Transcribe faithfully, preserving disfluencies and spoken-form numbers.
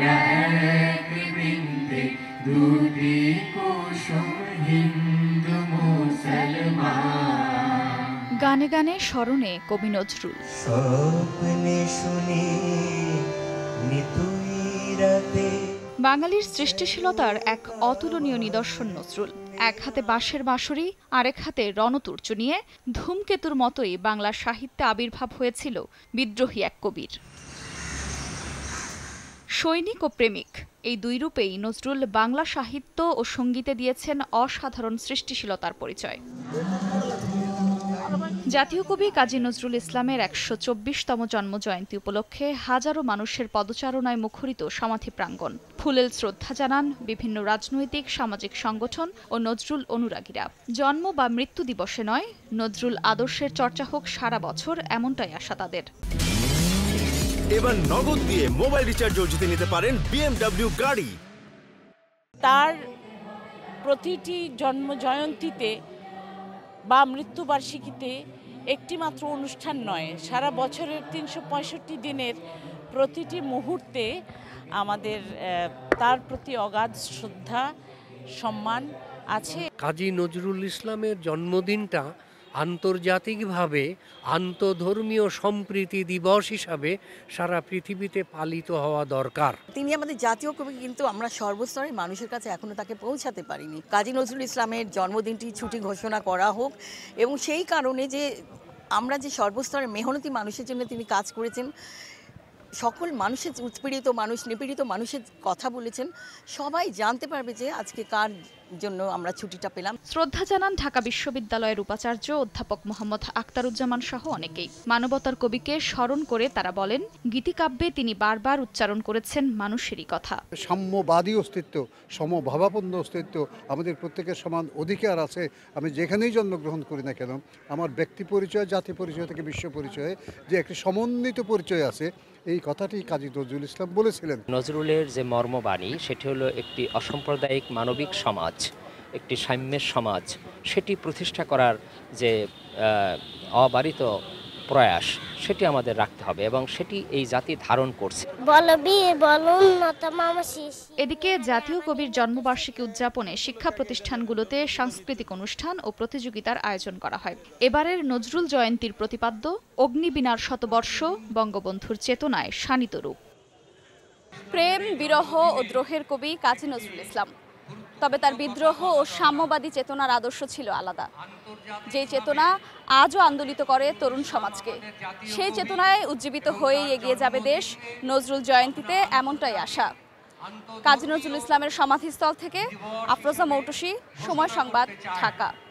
সারা এক বৃন্দে দুটি কুসুম হিন্দু মুসলমান। গানে গানে স্মরণে কবি নজরুল। স্বপ্নে শুনি নিতুই রাতে বাঙালির সৃষ্টিশীলতার এক অতুলনীয় নিদর্শন নজরুল। এক হাতে বাঁশের বাঁশরি, আরেক হাতে রণতূর্য নিয়ে ধূমকেতুর মতোই বাংলা সাহিত্যে আবির্ভাব হয়েছিল বিদ্রোহী এক কবির। সৈনিক ও প্রেমিক, এই দুই রূপেই নজরুল বাংলা সাহিত্য ও সঙ্গীতে দিয়েছেন অসাধারণ সৃষ্টিশীলতার পরিচয়। জাতীয় কবি কাজী নজরুল ইসলামের একশো চব্বিশতম জন্মজয়ন্তী উপলক্ষে হাজারো মানুষের পদচারণায় মুখরিত সমাধি প্রাঙ্গণ। ফুলেল শ্রদ্ধা জানান বিভিন্ন রাজনৈতিক, সামাজিক সংগঠন ও নজরুল অনুরাগীরা। জন্ম বা মৃত্যু দিবসে নয়, নজরুল আদর্শের চর্চা হোক সারা বছর, এমনটাই আশা তাদের। এবার নগদ দিয়ে মোবাইল রিচার্জও জিতে নিতে পারেন বিএমডব্লিউ গাড়ি। তার প্রতিটি জন্মজয়ন্তীতে বা মৃত্যুবার্ষিকীতে একটি মাত্র অনুষ্ঠান নয়, সারা বছরের তিনশো পঁয়ষট্টি দিনের প্রতিটি মুহূর্তে আমাদের তার প্রতি অগাধ শ্রদ্ধা, সম্মান আছে। কাজী নজরুল ইসলামের জন্মদিনটা আন্তর্জাতিকভাবে আন্তঃধর্মীয় সম্প্রীতি দিবস হিসাবে সারা পৃথিবীতে পালিত হওয়া দরকার। তিনি আমাদের জাতীয় কবি, কিন্তু আমরা সর্বস্তরের মানুষের কাছে এখনো তাকে পৌঁছাতে পারিনি। কাজী নজরুল ইসলামের জন্মদিনটি ছুটি ঘোষণা করা হোক, এবং সেই কারণে যে আমরা যে সর্বস্তরের মেহনতি মানুষের জন্য তিনি কাজ করেছেন, সকল মানুষের, উৎপীড়িত মানুষ, নিপীড়িত মানুষের কথা বলেছেন, সবাই জানতে পারবে যে আজকে কার জন্য আমরা ছুটিটা পেলাম। শ্রদ্ধা জানান ঢাকা বিশ্ববিদ্যালয়ের উপাচার্য অধ্যাপক মোহাম্মদ আক্তারুজ্জামান সহ অনেকেই। মানবতার কবিকে স্মরণ করে তারা বলেন, গীতিকাব্যে তিনি বারবার উচ্চারণ করেছেন মানুষেরই কথা। সাম্যবাদী অস্তিত্ব, সমভাবাপন্ন অস্তিত্ব, আমাদের প্রত্যেকের সমান অধিকার আছে। আমি যেখানেই জন্মগ্রহণ করি না কেন, আমার ব্যক্তি পরিচয়, জাতি পরিচয় থেকে বিশ্ব পরিচয়ে যে একটি সমন্বিত পরিচয় আছে, এই কথাটি কাজী নজরুল ইসলাম বলেছিলেন। নজরুলের যে মর্মবাণী, সেটি হলো একটি অসাম্প্রদায়িক মানবিক সমাজ, একটি সাম্যের সমাজ, সেটি প্রতিষ্ঠা করার যে অবারিত প্রয়াস, সেটি আমাদের রাখতে হবে, এবং সেটি এই জাতি ধারণ করছে। এদিকে জাতীয় কবির জন্মবার্ষিকী উদযাপনে শিক্ষা প্রতিষ্ঠানগুলোতে সাংস্কৃতিক অনুষ্ঠান ও প্রতিযোগিতার আয়োজন করা হয়। এবারের নজরুল জয়ন্তীর প্রতিপাদ্য অগ্নিবীণার শতবর্ষ, বঙ্গবন্ধুর চেতনায় শানিত রূপ। প্রেম, বিরহ ও দ্রোহের কবি কাজী নজরুল ইসলাম। তবে তার বিদ্রোহ ও সাম্যবাদী চেতনার আদর্শ ছিল আলাদা। যে চেতনা আজও আন্দোলিত করে তরুণ সমাজকে, সেই চেতনায় উজ্জীবিত হয়ে এগিয়ে যাবে দেশ, নজরুল জয়ন্তীতে এমনটাই আশা। কাজী নজরুল ইসলামের সমাধিস্থল থেকে আফরোজা মৌটুসী, সময় সংবাদ, ঢাকা।